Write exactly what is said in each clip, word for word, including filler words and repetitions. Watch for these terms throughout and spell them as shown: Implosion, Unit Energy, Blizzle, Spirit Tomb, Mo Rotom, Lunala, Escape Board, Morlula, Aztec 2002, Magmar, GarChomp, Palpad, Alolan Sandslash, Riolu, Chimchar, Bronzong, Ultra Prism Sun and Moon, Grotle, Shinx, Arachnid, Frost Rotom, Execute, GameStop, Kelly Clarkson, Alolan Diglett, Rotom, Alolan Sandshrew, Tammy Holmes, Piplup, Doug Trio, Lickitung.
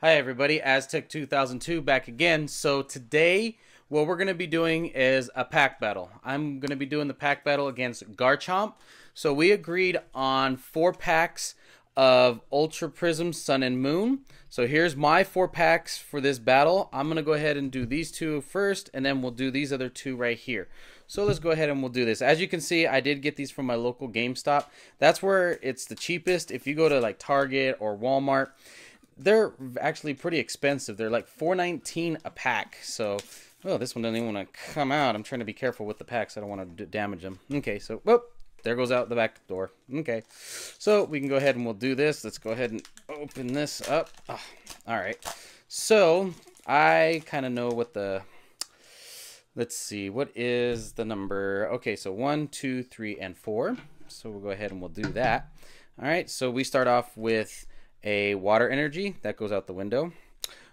Hi everybody, Aztec two thousand two back again. So today what we're going to be doing is a pack battle. I'm going to be doing the pack battle against GarChomp. So we agreed on four packs of Ultra Prism Sun and Moon. So here's my four packs for this battle. I'm going to go ahead and do these two first and then we'll do these other two right here. So let's go ahead and we'll do this. As you can see, I did get these from my local GameStop. That's where it's the cheapest. If you go to like Target or Walmart, they're actually pretty expensive. They're like four nineteen a pack. So, well, this one doesn't even want to come out. I'm trying to be careful with the packs. I don't want to damage them. Okay, so, whoop, there goes out the back door. Okay, so we can go ahead and we'll do this. Let's go ahead and open this up. Oh, all right, so I kind of know what the, let's see, what is the number? Okay, so one, two, three, and four. So we'll go ahead and we'll do that. All right, so we start off with a water energy that goes out the window.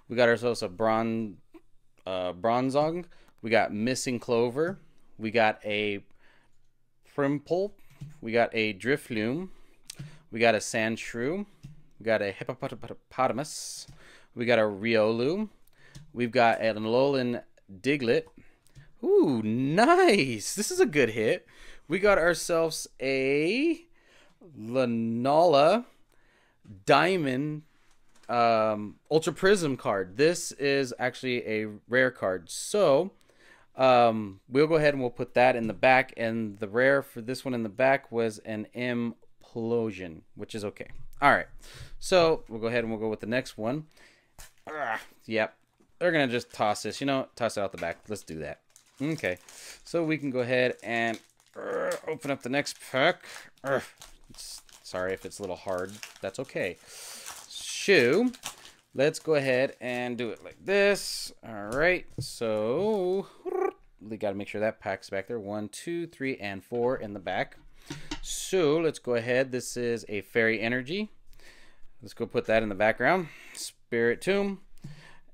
We got ourselves a bron uh Bronzong. We got missing clover. We got a Primpole. We got a Drifloom. We got a Sandshrew. We got a Hippopotamatus. We got a Riolu. We've got an Alolan Diglett. Ooh, nice. This is a good hit. We got ourselves a Lunala Diamond um, Ultra Prism card. This is actually a rare card, so um, we'll go ahead and we'll put that in the back, and the rare for this one in the back was an Implosion, which is okay. Alright, so we'll go ahead and we'll go with the next one. Ugh, yep, they're gonna just toss this, you know, toss it out the back. Let's do that. Okay, so we can go ahead and uh, open up the next pack. Ugh, it's Sorry if it's a little hard, that's okay. Shoo, let's go ahead and do it like this. All right, so we gotta make sure that pack's back there. One, two, three, and four in the back. So let's go ahead, this is a fairy energy. Let's go put that in the background. Spirit Tomb,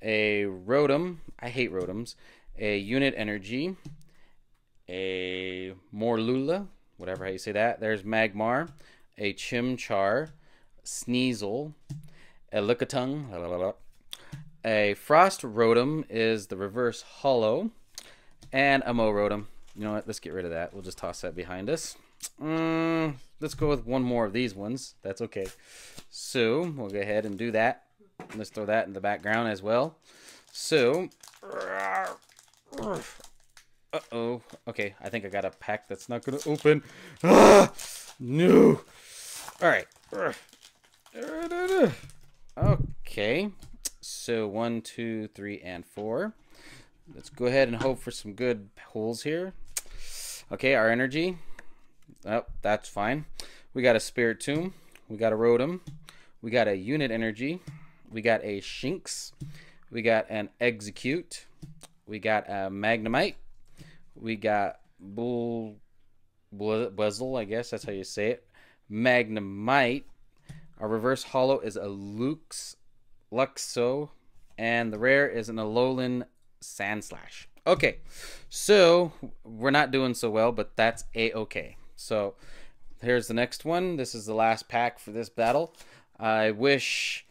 a Rotom, I hate Rotoms, a Unit Energy, a Morlula, whatever how you say that. There's Magmar, a Chimchar, Sneasel, a Lickitung, la, la, la. A Frost Rotom is the reverse hollow, and a Mo Rotom. You know what? Let's get rid of that. We'll just toss that behind us. Mm, let's go with one more of these ones. That's okay. So we'll go ahead and do that. Let's throw that in the background as well. So, uh-oh. Okay, I think I got a pack that's not going to open. Ah! No. All right. Okay. So one, two, three, and four. Let's go ahead and hope for some good pulls here. Okay, our energy. Oh, that's fine. We got a Spirit Tomb. We got a Rotom. We got a Unit Energy. We got a Shinx. We got an Execute. We got a Magnemite. We got Bull... Blizzle, I guess that's how you say it. Magnemite. Our reverse hollow is a Lux, Luxo, and the rare is an Alolan Sandslash. Okay, so we're not doing so well, but that's a-okay. So here's the next one. This is the last pack for this battle. I wish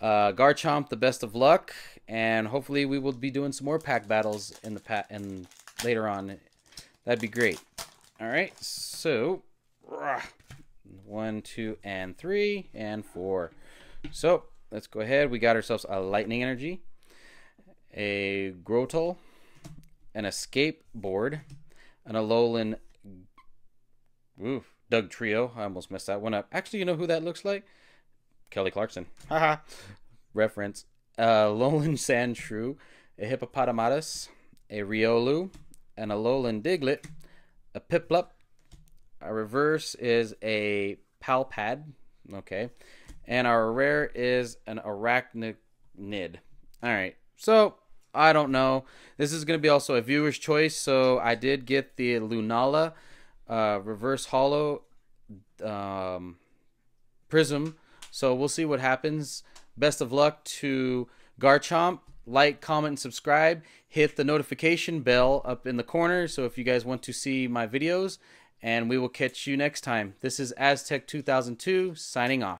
uh, GarChomp the best of luck, and hopefully we will be doing some more pack battles in the pa and later on. That'd be great. All right, so one, two, and three, and four. So let's go ahead. We got ourselves a lightning energy, a Grotle, an Escape Board, an Alolan ooh, Doug Trio. I almost messed that one up. Actually, you know who that looks like? Kelly Clarkson. Haha. Reference. Uh, Alolan Sandshrew, a Hippopotamatus, a Riolu, an Alolan Diglett, a Piplup. Our reverse is a Palpad. Okay. And our rare is an Arachnid. All right. So, I don't know. This is going to be also a viewer's choice. So, I did get the Lunala uh, reverse hollow um, prism. So, we'll see what happens. Best of luck to GarChomp. Like, comment, and subscribe. Hit the notification bell up in the corner so if you guys want to see my videos, and we will catch you next time. This is Aztec two thousand two signing off.